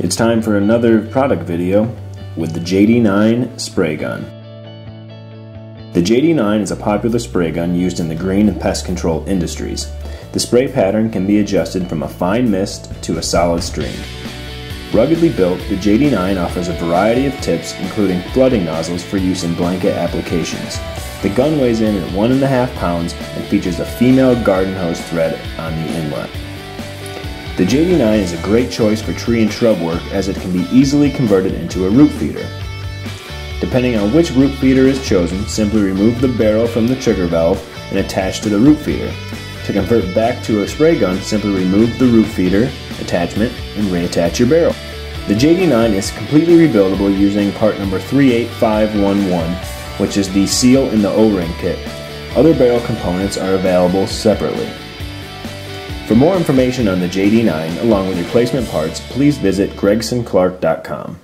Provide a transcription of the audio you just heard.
It's time for another product video with the JD9 spray gun. The JD9 is a popular spray gun used in the grain and pest control industries. The spray pattern can be adjusted from a fine mist to a solid stream. Ruggedly built, the JD9 offers a variety of tips, including flooding nozzles for use in blanket applications. The gun weighs in at 1.5 pounds and features a female garden hose thread on the inlet. The JD9 is a great choice for tree and shrub work as it can be easily converted into a root feeder. Depending on which root feeder is chosen, simply remove the barrel from the trigger valve and attach to the root feeder. To convert back to a spray gun, simply remove the root feeder attachment and reattach your barrel. The JD9 is completely rebuildable using part number 38511, which is the seal in the O-ring kit. Other barrel components are available separately. For more information on the JD9, along with replacement parts, please visit greggsonclark.com.